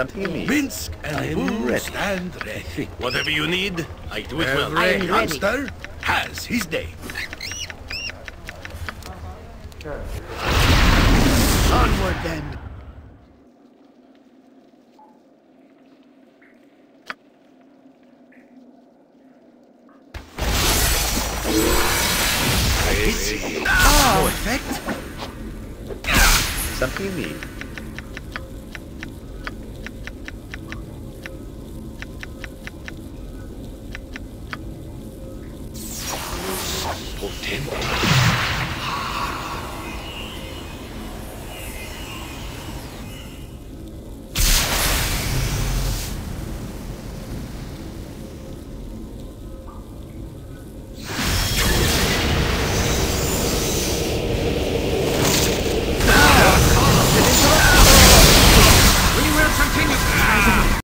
Something you need. Minsk and Boo stand ready. Whatever you need, I do it well. Every hamster has his day. Onward then. Perfect. Something you need. Potente.